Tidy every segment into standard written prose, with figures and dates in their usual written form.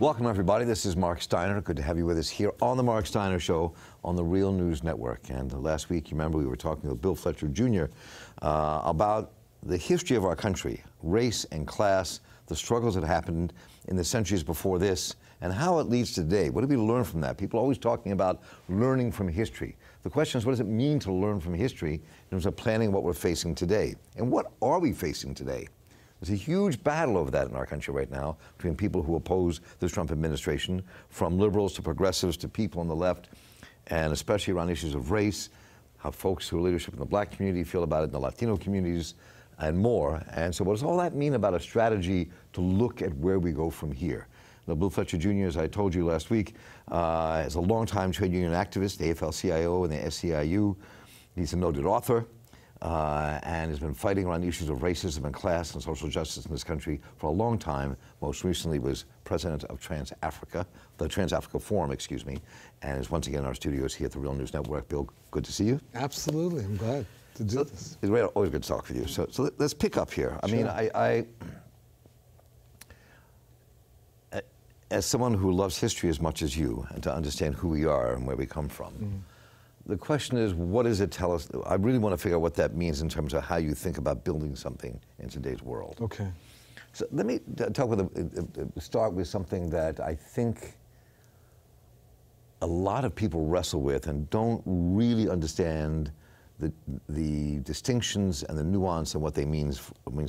Welcome, everybody. This is Mark Steiner. Good to have you with us here on The Mark Steiner Show on the Real News Network. And last week, you remember, we were talking with Bill Fletcher Jr. About the history of our country, race and class, the struggles that happened in the centuries before this, and how it leads today. What do we learn from that? People are always talking about learning from history. The question is, what does it mean to learn from history in terms of planning what we're facing today? And what are we facing today? There's a huge battle over that in our country right now between people who oppose the Trump administration, from liberals to progressives to people on the left, and especially around issues of race, how folks who are leadership in the black community feel about it in the Latino communities, and more. And so what does all that mean about a strategy to look at where we go from here? Now, Bill Fletcher Jr., as I told you last week, is a longtime trade union activist, the AFL-CIO and the SEIU. He's a noted author and has been fighting around issues of racism and class and social justice in this country for a long time. Most recently was president of the Trans Africa Forum, excuse me, and is once again in our studios here at the Real News Network. Bill, good to see you. Absolutely. I'm glad to do this. It's always good to talk with you. So let's pick up here. I mean, as someone who loves history as much as you, and to understand who we are and where we come from, the question is, what does it tell us? I really want to figure out what that means in terms of how you think about building something in today's world. Okay. So let me start with something that I think a lot of people wrestle with and don't really understand the distinctions and the nuance and what they means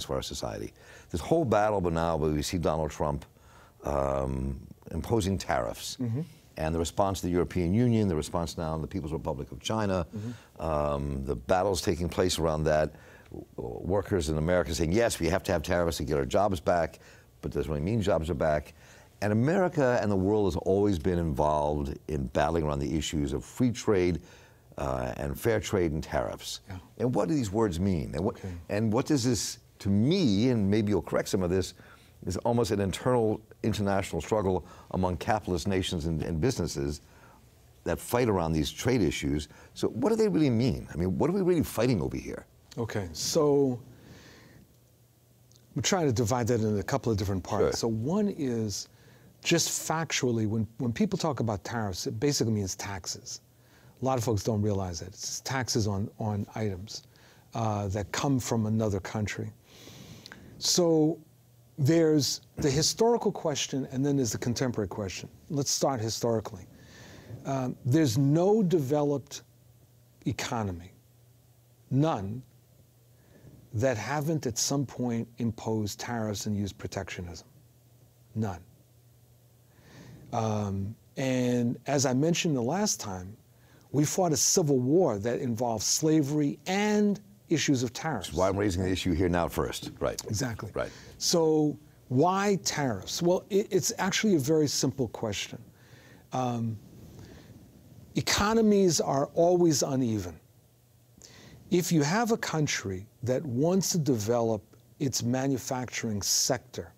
for our society. This whole battle now where we see Donald Trump imposing tariffs, and the response to the European Union, the response now in the People's Republic of China, the battles taking place around that, workers in America saying, yes, we have to have tariffs to get our jobs back, but doesn't really mean jobs are back. And America and the world has always been involved in battling around the issues of free trade and fair trade and tariffs. Yeah. And what do these words mean? And what does this, to me, and maybe you'll correct some of this, is almost an internal international struggle among capitalist nations and businesses that fight around these trade issues. So what do they really mean? I mean, what are we really fighting over here? Okay, so I'm trying to divide that into a couple of different parts. Sure. So one is just factually, when people talk about tariffs, it basically means taxes. A lot of folks don't realize it. It's taxes on items that come from another country. So there's the historical question, and then there's the contemporary question. Let's start historically. There's no developed economy, none, that haven't at some point imposed tariffs and used protectionism. None. And as I mentioned the last time, we fought a civil war that involved slavery and issues of tariffs. That's why I'm raising the issue here now first. Right. Exactly. Right. So why tariffs? Well, it's actually a very simple question. Economies are always uneven. If you have a country that wants to develop its manufacturing sector,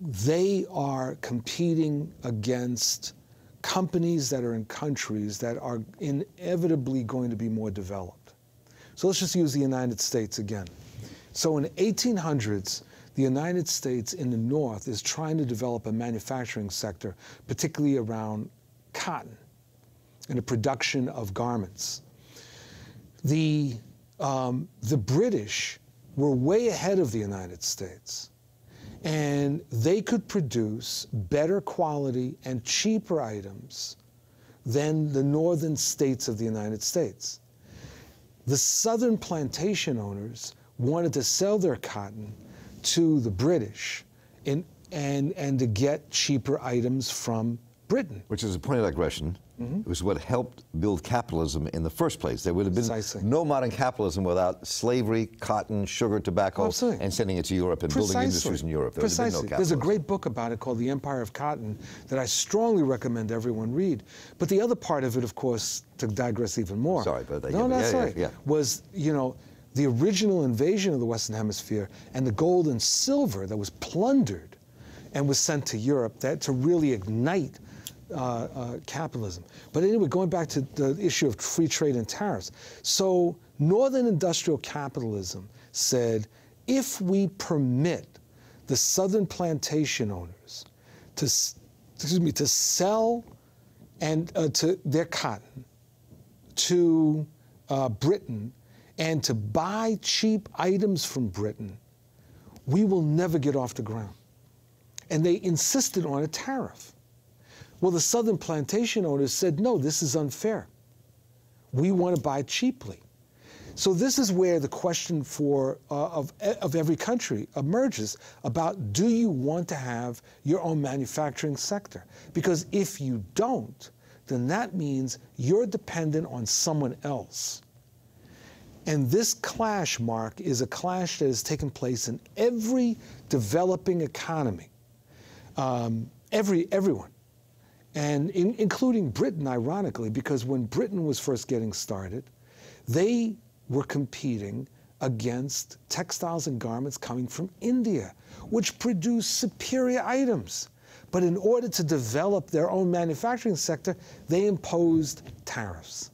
they are competing against companies that are in countries that are inevitably going to be more developed. So let's just use the United States again. So in the 1800s, the United States in the North is trying to develop a manufacturing sector, particularly around cotton and the production of garments. The British were way ahead of the United States, and they could produce better quality and cheaper items than the northern states of the United States. The southern plantation owners wanted to sell their cotton to the British and to get cheaper items from Britain. Which is a point of digression. It was what helped build capitalism in the first place. There would have been no modern capitalism without slavery, cotton, sugar, tobacco, and sending it to Europe and building industries in Europe. There would have been no capitalism. There's a great book about it called The Empire of Cotton that I strongly recommend everyone read. But the other part of it, of course, to digress even more. Sorry, but was, you know, the original invasion of the Western Hemisphere and the gold and silver that was plundered and was sent to Europe to really ignite capitalism. But anyway, going back to the issue of free trade and tariffs. So northern industrial capitalism said, if we permit the southern plantation owners to sell and to their cotton to Britain and to buy cheap items from Britain, we will never get off the ground. And they insisted on a tariff. Well, the southern plantation owners said, no, this is unfair. We want to buy cheaply. So this is where the question for of every country emerges about, do you want to have your own manufacturing sector? Because if you don't, then that means you're dependent on someone else. And this clash, Mark, is a clash that has taken place in every developing economy, everyone. And including Britain, ironically, because when Britain was first getting started, they were competing against textiles and garments coming from India, which produced superior items. But in order to develop their own manufacturing sector, they imposed tariffs,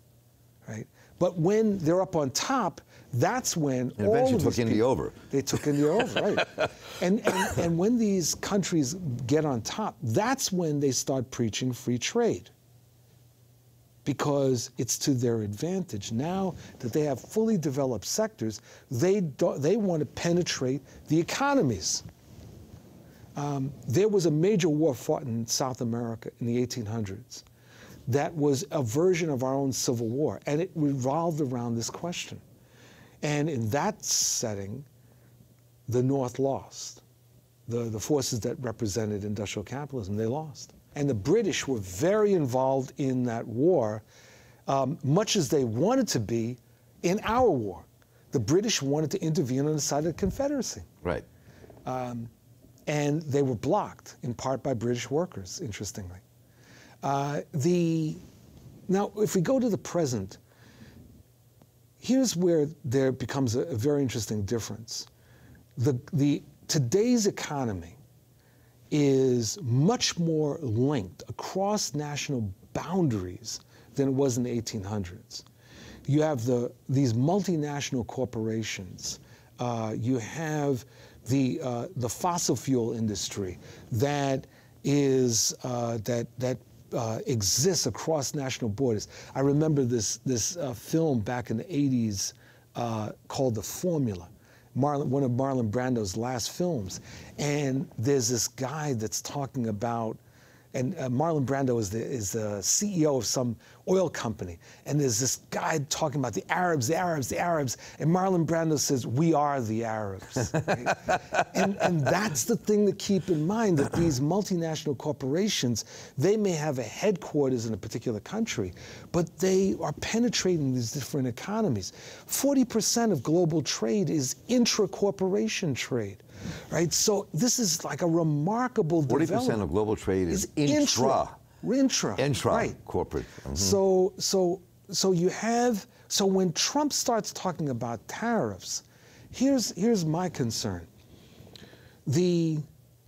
right? But when they're up on top, that's when all of these people, India over. They took India over, right. And when these countries get on top, that's when they start preaching free trade, because it's to their advantage. Now that they have fully developed sectors, they want to penetrate the economies. There was a major war fought in South America in the 1800s that was a version of our own Civil War, and it revolved around this question. And in that setting, the North lost. The forces that represented industrial capitalism, they lost. And the British were very involved in that war, much as they wanted to be in our war. The British wanted to intervene on the side of the Confederacy. Right. And they were blocked, in part by British workers, interestingly. Now, if we go to the present, here's where there becomes a very interesting difference. Today's economy is much more linked across national boundaries than it was in the 1800s. You have these multinational corporations. You have the fossil fuel industry that is that exists across national borders. I remember this film back in the 80s called The Formula. One of Marlon Brando's last films, and there's this guy that's talking about, and Marlon Brando is the CEO of some oil company, and there's this guy talking about the Arabs, the Arabs, the Arabs, and Marlon Brando says, "We are the Arabs." Right? and that's the thing to keep in mind, that these multinational corporations, they may have a headquarters in a particular country, but they are penetrating these different economies. 40% of global trade is intra-corporation trade. Right, so this is like a remarkable development. 40% of global trade is intra, right. Corporate. Mm-hmm. So you have, so when Trump starts talking about tariffs, here's my concern. The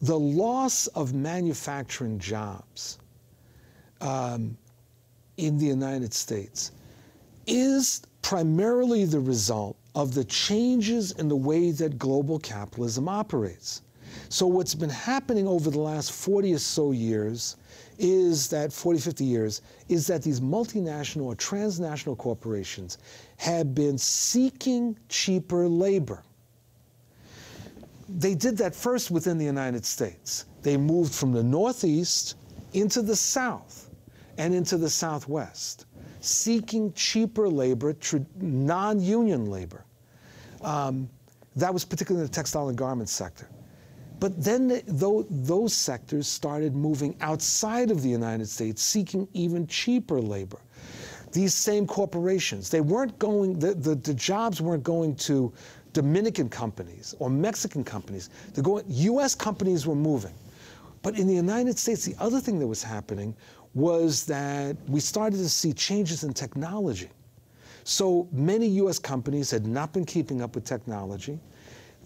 loss of manufacturing jobs in the United States is primarily the result of the changes in the way that global capitalism operates. So what's been happening over the last 40 or so years is that, 40, 50 years, is that these multinational or transnational corporations have been seeking cheaper labor. They did that first within the United States. They moved from the Northeast into the South and into the Southwest, seeking cheaper labor, non-union labor. That was particularly in the textile and garment sector. But then those sectors started moving outside of the United States, seeking even cheaper labor. These same corporations, they weren't going, the jobs weren't going to Dominican companies or Mexican companies. U.S. companies were moving. But in the United States, the other thing that was happening was that we started to see changes in technology. So many US companies had not been keeping up with technology.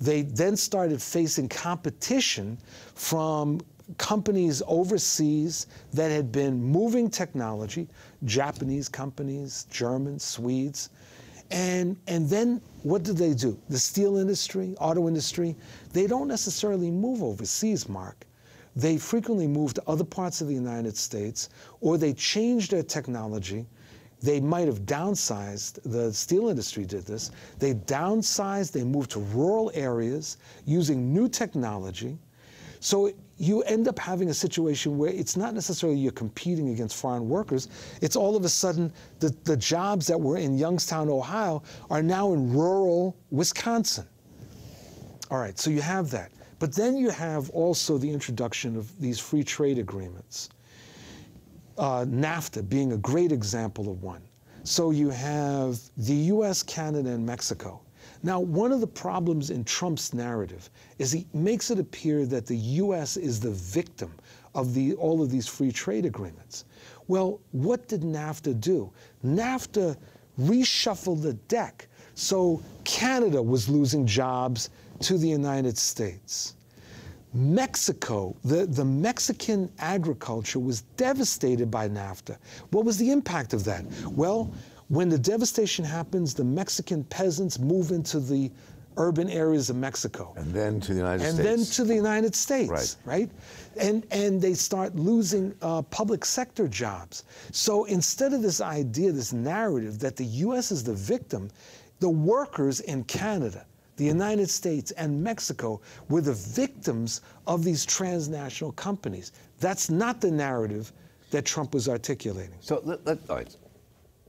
They then started facing competition from companies overseas that had been moving technology, Japanese companies, Germans, Swedes. And then what did they do? The steel industry, auto industry, they don't necessarily move overseas, Mark. they frequently moved to other parts of the United States, or they changed their technology. They might have downsized. The steel industry did this. They downsized, they moved to rural areas using new technology. So you end up having a situation where it's not necessarily you're competing against foreign workers. It's all of a sudden the jobs that were in Youngstown, Ohio, are now in rural Wisconsin. All right, so you have that. But then you have also the introduction of these free trade agreements. NAFTA being a great example of one. So you have the US, Canada, and Mexico. Now, one of the problems in Trump's narrative is he makes it appear that the US is the victim of all of these free trade agreements. Well, what did NAFTA do? NAFTA reshuffled the deck. So Canada was losing jobs to the United States. Mexico, the Mexican agriculture was devastated by NAFTA. What was the impact of that? Well, when the devastation happens, the Mexican peasants move into the urban areas of Mexico. And then to the United States. And then to the United States, right? And they start losing public sector jobs. So instead of this idea, this narrative that the US is the victim, the workers in Canada, the United States, and Mexico were the victims of these transnational companies. That's not the narrative that Trump was articulating. So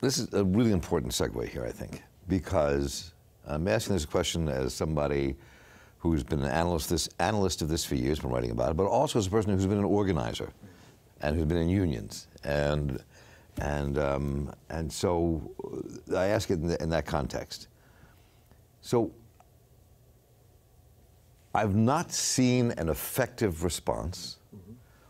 this is a really important segue here, I think, because I'm asking this question as somebody who's been an analyst of this for years, been writing about it, but also as a person who's been an organizer and who's been in unions. And so I ask it in that context. So I've not seen an effective response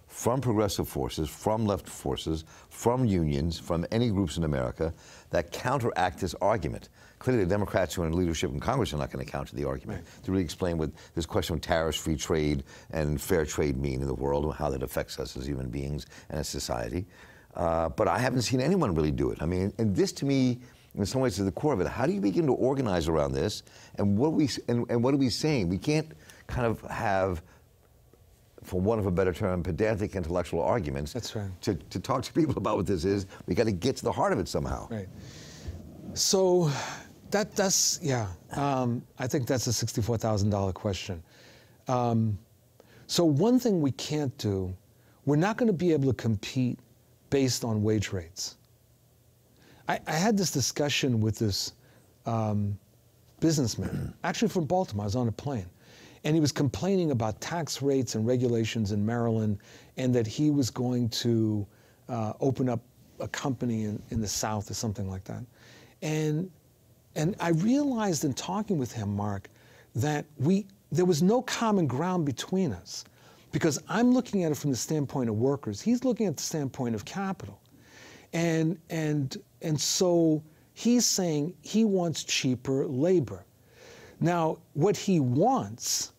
from progressive forces, from left forces, from unions, from any groups in America that counteract this argument. Clearly, the Democrats who are in leadership in Congress are not going to counter the argument to really explain what this question of tariffs, free trade, and fair trade mean in the world and how that affects us as human beings and as society. But I haven't seen anyone really do it. I mean, and this to me, in some ways, is the core of it. How do you begin to organize around this? And what are we, and what are we saying? We can't kind of have, for want of a better term, pedantic intellectual arguments. That's right. To talk to people about what this is. We got to get to the heart of it somehow. Right. So that's yeah. I think that's a $64,000 question. So one thing we can't do, we're not going to be able to compete based on wage rates. I had this discussion with this businessman, actually from Baltimore. I was on a plane. And he was complaining about tax rates and regulations in Maryland, and that he was going to open up a company in the South or something like that. And I realized in talking with him, Mark, that there was no common ground between us, because I'm looking at it from the standpoint of workers. He's looking at the standpoint of capital. And so he's saying he wants cheaper labor. Now, what he wants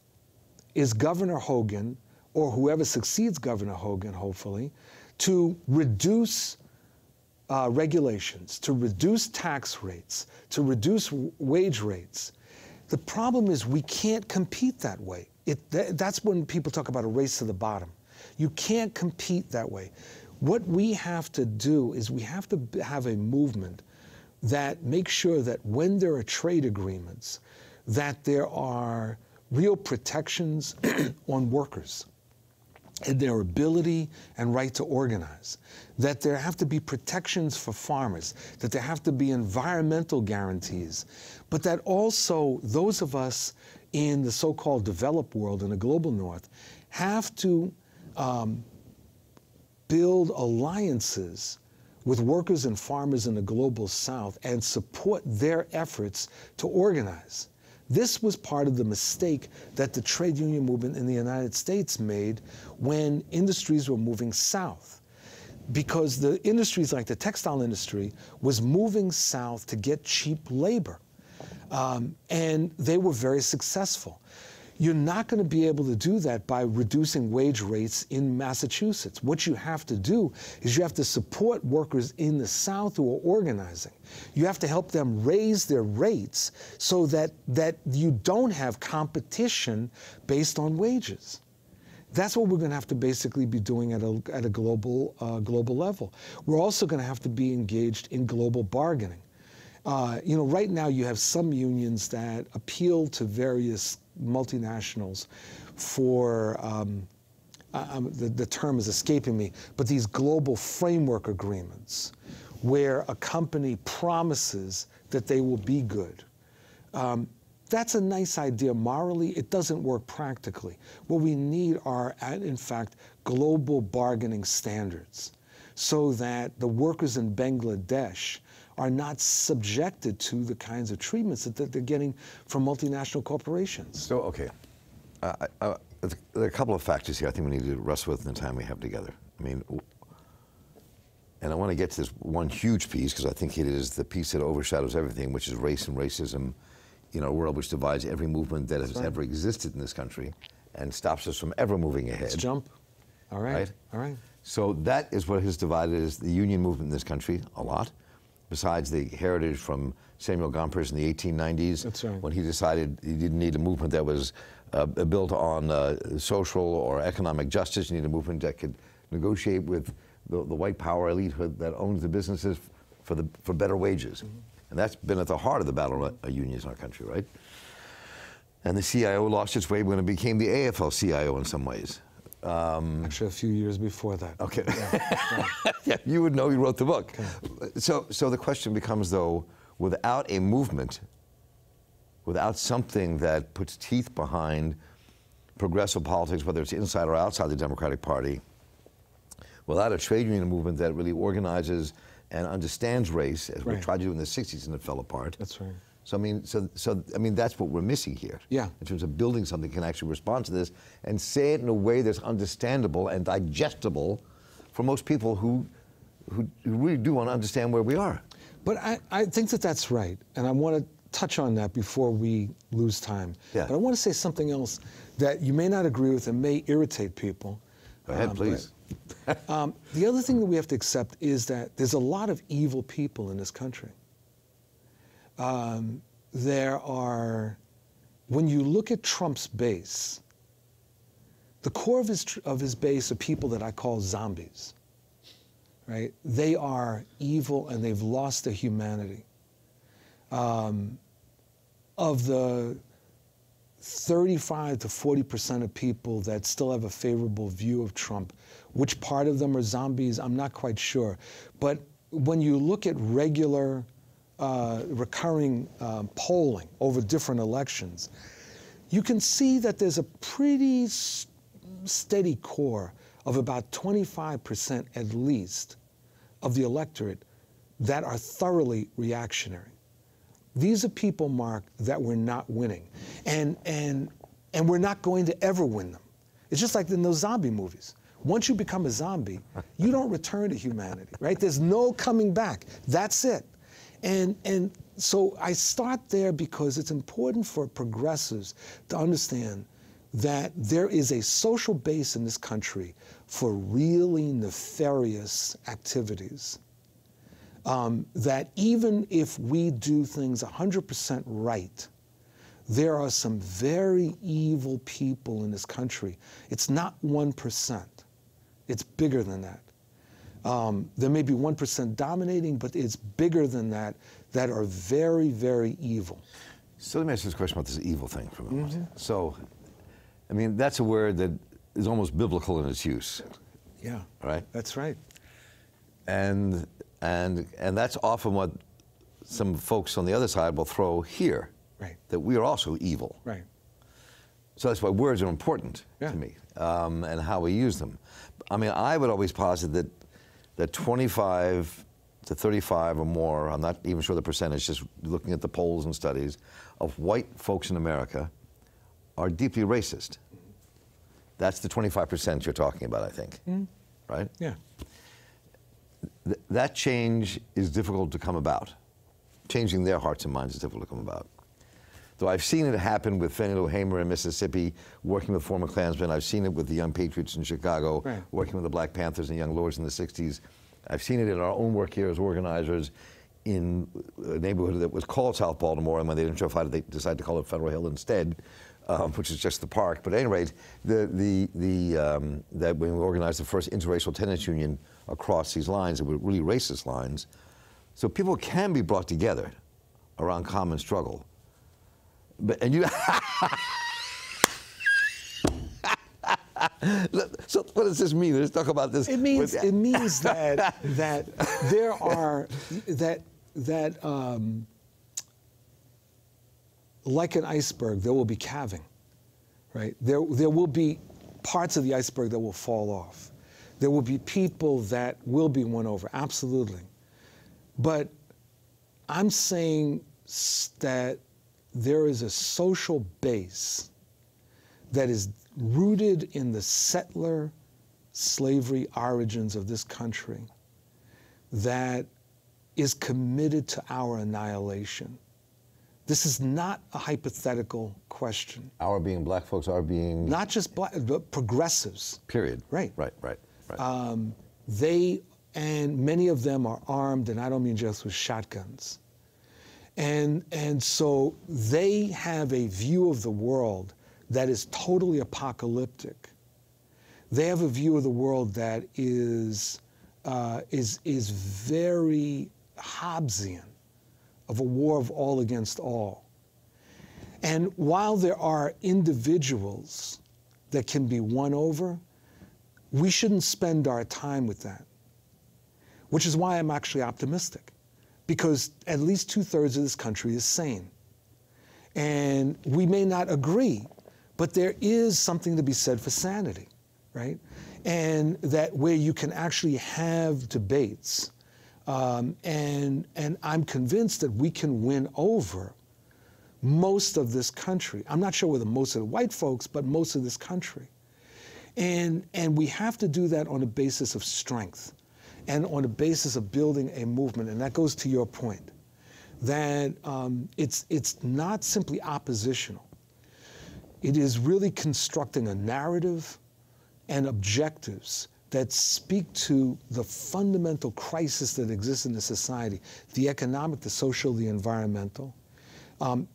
is Governor Hogan, or whoever succeeds Governor Hogan, hopefully, to reduce regulations, to reduce tax rates, to reduce wage rates. The problem is we can't compete that way. That's when people talk about a race to the bottom. You can't compete that way. What we have to do is we have to have a movement that makes sure that when there are trade agreements, that there are real protections on workers and their ability and right to organize, that there have to be protections for farmers, that there have to be environmental guarantees, but that also those of us in the so-called developed world, in the global north, have to build alliances with workers and farmers in the global south and support their efforts to organize. This was part of the mistake that the trade union movement in the United States made when industries were moving south, because the industries like the textile industry was moving south to get cheap labor. And they were very successful. You're not going to be able to do that by reducing wage rates in Massachusetts. What you have to do is you have to support workers in the South who are organizing. You have to help them raise their rates so that you don't have competition based on wages. That's what we're going to have to basically be doing at a global level. We're also going to have to be engaged in global bargaining. You know, right now you have some unions that appeal to various multinationals for, the term is escaping me, but these global framework agreements where a company promises that they will be good. That's a nice idea morally. It doesn't work practically. What we need are, in fact, global bargaining standards so that the workers in Bangladesh are not subjected to the kinds of treatments that they're getting from multinational corporations. So, okay, there are a couple of factors here I think we need to wrestle with in the time we have together. I mean, and I want to get to this one huge piece, because I think it is the piece that overshadows everything, which is race and racism in a world which divides every movement that has ever existed in this country and stops us from ever moving ahead. Let's jump. All right. So that is what has divided is the union movement in this country a lot, besides the heritage from Samuel Gompers in the 1890s, when he decided he didn't need a movement that was built on social or economic justice. You need a movement that could negotiate with the white power elite that owns the businesses for better wages. And that's been at the heart of the battle of unions in our country, right? And the CIO lost its way when it became the AFL-CIO in some ways. Actually, a few years before that. Okay. Yeah. Yeah, you would know, you wrote the book. Okay. So the question becomes, though, without a movement, without something that puts teeth behind progressive politics, whether it's inside or outside the Democratic Party, without a trade union movement that really organizes and understands race, as we tried to do in the 60s and it fell apart. That's right. So I mean, that's what we're missing here. Yeah. In terms of building something that can actually respond to this and say it in a way that's understandable and digestible for most people who really do want to understand where we are. But I think that that's right, and I want to touch on that before we lose time. Yeah. But I want to say something else that you may not agree with and may irritate people. Go ahead, please. The other thing that we have to accept is that there's a lot of evil people in this country. When you look at Trump's base, the core of his base are people that I call zombies, right? They are evil and they've lost their humanity. Of the 35 to 40% of people that still have a favorable view of Trump, which part of them are zombies, I'm not quite sure. But when you look at regular, recurring polling over different elections, you can see that there's a pretty steady core of about 25% at least of the electorate that are thoroughly reactionary. These are people, Mark, that we're not winning. And we're not going to ever win them. It's just like in those zombie movies. Once you become a zombie, you don't return to humanity, right? There's no coming back. That's it. And so I start there because it's important for progressives to understand that there is a social base in this country for really nefarious activities. That even if we do things 100% right, there are some very evil people in this country. It's not 1%. It's bigger than that. There may be 1% dominating, but it's bigger than that, that are very, very evil. So let me ask you this question about this evil thing for a moment. So, I mean, that's a word that is almost biblical in its use. Yeah. Right? That's right. And that's often what some folks on the other side will throw here, that we are also evil. Right. So that's why words are important to me, and how we use them. I mean, I would always posit that 25 to 35 or more, I'm not even sure the percentage, just looking at the polls and studies, of white folks in America are deeply racist. That's the 25% you're talking about, I think, right? Yeah. That change is difficult to come about. Changing their hearts and minds is difficult to come about. Though I've seen it happen with Fannie Lou Hamer in Mississippi, working with former Klansmen. I've seen it with the Young Patriots in Chicago, working with the Black Panthers and Young Lords in the 60s. I've seen it in our own work here as organizers in a neighborhood that was called South Baltimore, and when they didn't show fight, they decided to call it Federal Hill instead. which is just the park. But at any rate, that when we organized the first interracial tenants union across these lines, that were really racist lines, so people can be brought together around common struggle. But and you. So what does this mean? Let's talk about this. It means that there are like an iceberg, there will be calving, right? There will be parts of the iceberg that will fall off. There will be people that will be won over, absolutely. But I'm saying that there is a social base that is rooted in the settler slavery origins of this country that is committed to our annihilation. This is not a hypothetical question. Our being black folks, our being... Not just black, but progressives. Period. Right. Right, right, right. And many of them are armed, and I don't mean just with shotguns. And so they have a view of the world that is totally apocalyptic. They have a view of the world that is very Hobbesian, of a war of all against all. And while there are individuals that can be won over, we shouldn't spend our time with that, which is why I'm actually optimistic, because at least 2/3 of this country is sane. And we may not agree, but there is something to be said for sanity, right? And that where you can actually have debates. And I'm convinced that we can win over most of this country. I'm not sure whether most of the white folks, but most of this country. And we have to do that on a basis of strength and on a basis of building a movement. And that goes to your point, that it's not simply oppositional. It is really constructing a narrative and objectives that speak to the fundamental crisis that exists in the society, the economic, the social, the environmental.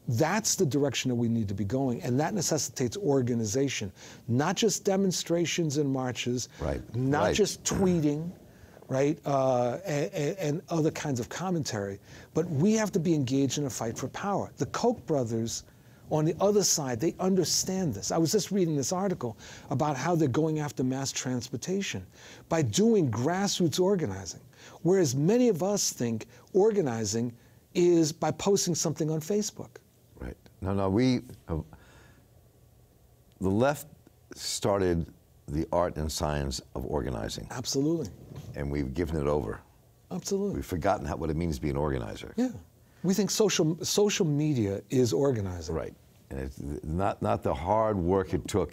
That's the direction that we need to be going, and that necessitates organization, not just demonstrations and marches, right. Not right. Just tweeting, right, and other kinds of commentary, but we have to be engaged in a fight for power. The Koch brothers, on the other side, they understand this. I was just reading this article about how they're going after mass transportation by doing grassroots organizing, whereas many of us think organizing is by posting something on Facebook. Right. No, no, the left started the art and science of organizing. Absolutely. And we've given it over. Absolutely. We've forgotten what it means to be an organizer. Yeah. We think social media is organizing. Right. And it's not the hard work it took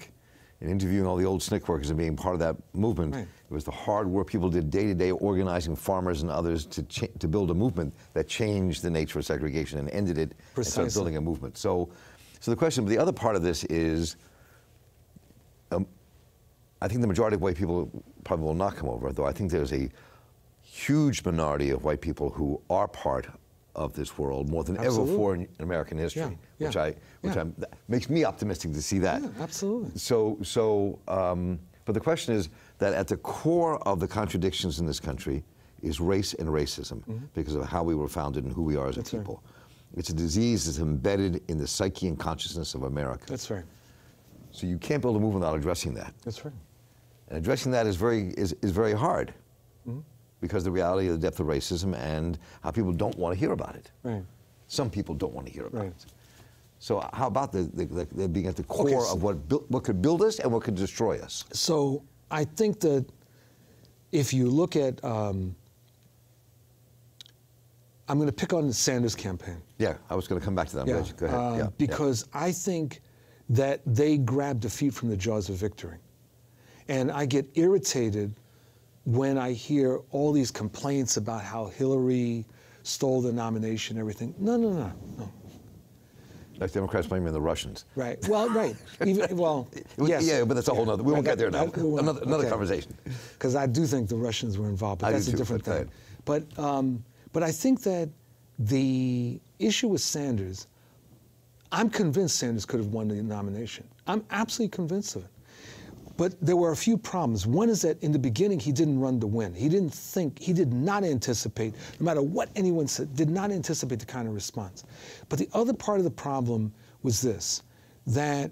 in interviewing all the old SNCC workers and being part of that movement. Right. It was the hard work people did day-to-day organizing farmers and others to build a movement that changed the nature of segregation and ended it. Precisely. And started building a movement. So the question, but the other part of this is, I think the majority of white people probably will not come over, though I think there's a huge minority of white people who are part of this world more than absolutely. Ever before in American history, yeah. That makes me optimistic to see that. Yeah, absolutely. But the question is that at the core of the contradictions in this country is race and racism, mm-hmm. because of how we were founded and who we are as that's a people. Right. It's a disease that's embedded in the psyche and consciousness of America. That's right. So you can't build a movement without addressing that. That's right. And addressing that is very hard. Mm-hmm. Because the reality of the depth of racism and how people don't want to hear about it. Right. Some people don't want to hear about right. it. So how about the being at the core of what could build us and what could destroy us? So I think that if you look at, I'm going to pick on the Sanders campaign. Yeah, I was going to come back to that. Yeah. Go ahead. Because I think that they grab defeat from the jaws of victory. And I get irritated when I hear all these complaints about how Hillary stole the nomination and everything. No. Like Democrats blaming the Russians. Right. Well, right. Yes. Yeah, but that's a whole other. We won't get there now. Another conversation. Because I do think the Russians were involved, but that's a different thing. But I think that the issue with Sanders, I'm convinced Sanders could have won the nomination. I'm absolutely convinced of it. But there were a few problems. One is that in the beginning, he didn't run to win. He didn't think, he did not anticipate, no matter what anyone said, did not anticipate the kind of response. But the other part of the problem was this, that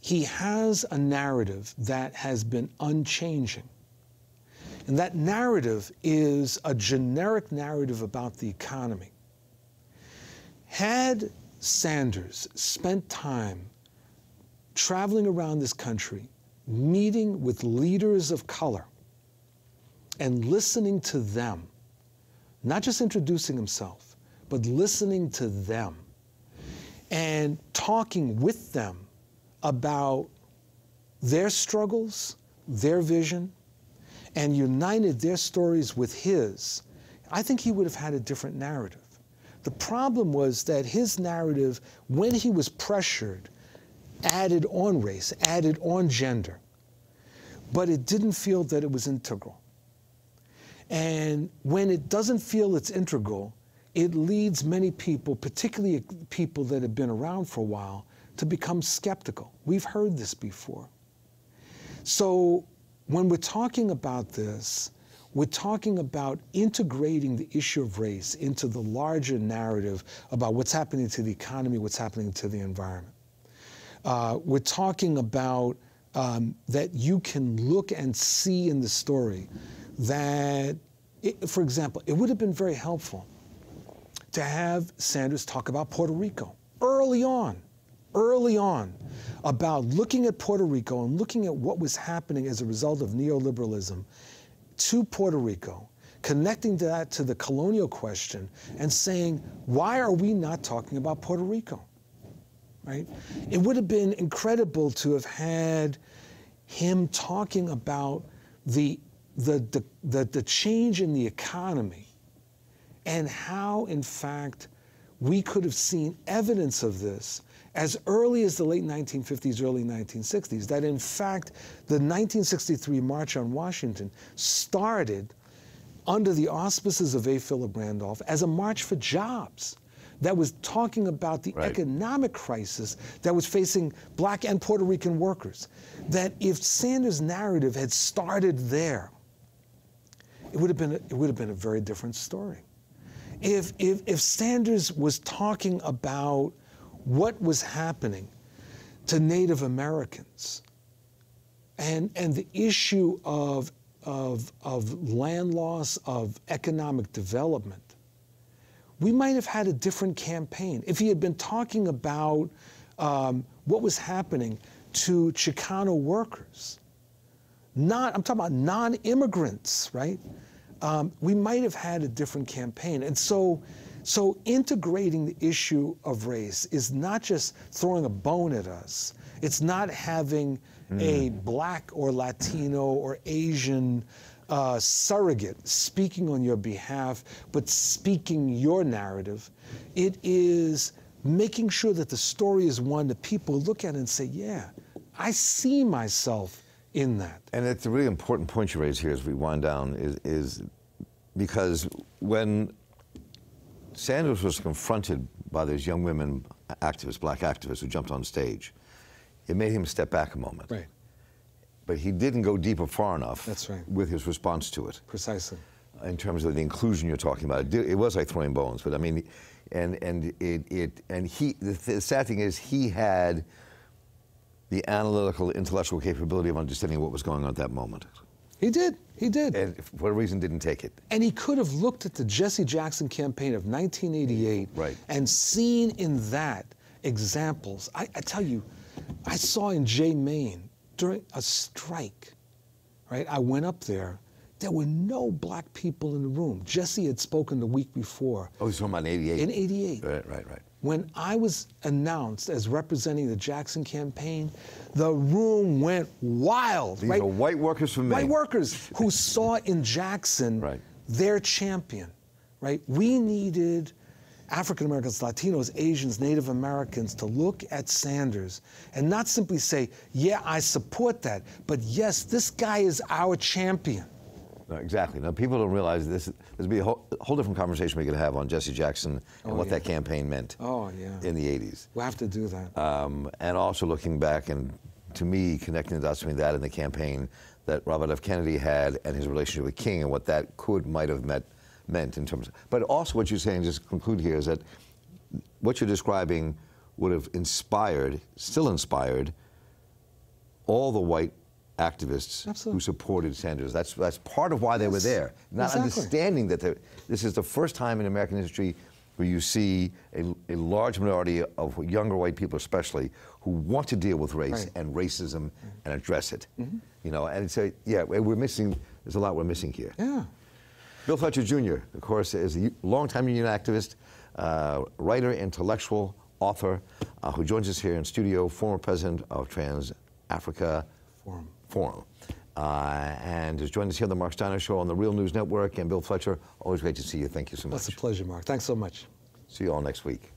he has a narrative that has been unchanging. And that narrative is a generic narrative about the economy. Had Sanders spent time traveling around this country, meeting with leaders of color and listening to them, not just introducing himself, but listening to them and talking with them about their struggles, their vision, and united their stories with his, I think he would have had a different narrative. The problem was that his narrative, when he was pressured, added on race, added on gender, but it didn't feel that it was integral. And when it doesn't feel it's integral, it leads many people, particularly people that have been around for a while, to become skeptical. We've heard this before. So when we're talking about this, we're talking about integrating the issue of race into the larger narrative about what's happening to the economy, what's happening to the environment. We're talking about that you can look and see in the story that, for example, it would have been very helpful to have Sanders talk about Puerto Rico early on, about looking at Puerto Rico and looking at what was happening as a result of neoliberalism to Puerto Rico, connecting that to the colonial question and saying, why are we not talking about Puerto Rico? Right? It would have been incredible to have had him talking about the change in the economy and how, in fact, we could have seen evidence of this as early as the late 1950s, early 1960s, that, in fact, the 1963 March on Washington started under the auspices of A. Philip Randolph as a march for jobs that was talking about the economic crisis that was facing black and Puerto Rican workers. That if Sanders' narrative had started there, it would have been a very different story. If Sanders was talking about what was happening to Native Americans and the issue of land loss, of economic development, we might have had a different campaign. If he had been talking about what was happening to Chicano workers, I'm talking about non-immigrants, right? We might have had a different campaign. And so integrating the issue of race is not just throwing a bone at us. It's not having a black or Latino or Asian surrogate speaking on your behalf, but speaking your narrative. It is making sure that the story is one that people look at and say, yeah, I see myself in that. And it's a really important point you raise here as we wind down, is because when Sanders was confronted by those young women activists, black activists who jumped on stage, it made him step back a moment. Right. But he didn't go deep or far enough with his response to it. Precisely. In terms of the inclusion you're talking about, it was like throwing bones. But I mean, the sad thing is he had the analytical, intellectual capability of understanding what was going on at that moment. He did. He did. And for a reason, didn't take it. And he could have looked at the Jesse Jackson campaign of 1988 and seen in that examples. I tell you, I saw in Jay Maine, during a strike, right? I went up there. There were no black people in the room. Jesse had spoken the week before. Oh, he's talking about in 88. In 88. Right. When I was announced as representing the Jackson campaign, the room went wild. These are white workers from Maine. White workers who saw in Jackson their champion, right? We needed African Americans, Latinos, Asians, Native Americans to look at Sanders and not simply say, yeah, I support that, but yes, this guy is our champion. No, exactly. Now, people don't realize this would be a whole different conversation we could have on Jesse Jackson and what that campaign meant in the 80s. We'll have to do that. And also looking back and, to me, connecting the dots between that and the campaign that Robert F. Kennedy had and his relationship with King and what that might have meant in terms of, but also what you're saying, just to conclude here, is that what you're describing would have inspired, still inspired, all the white activists who supported Sanders. That's part of why they were there. Not understanding that this is the first time in American history where you see a large minority of younger white people, especially, who want to deal with race and racism and address it. You know, and so we're missing. There's a lot we're missing here. Yeah. Bill Fletcher Jr., of course, is a longtime union activist, writer, intellectual, author, who joins us here in studio, former president of Trans Africa Forum. And has joined us here on The Mark Steiner Show on The Real News Network. And Bill Fletcher, always great to see you. Thank you so much. That's a pleasure, Mark. Thanks so much. See you all next week.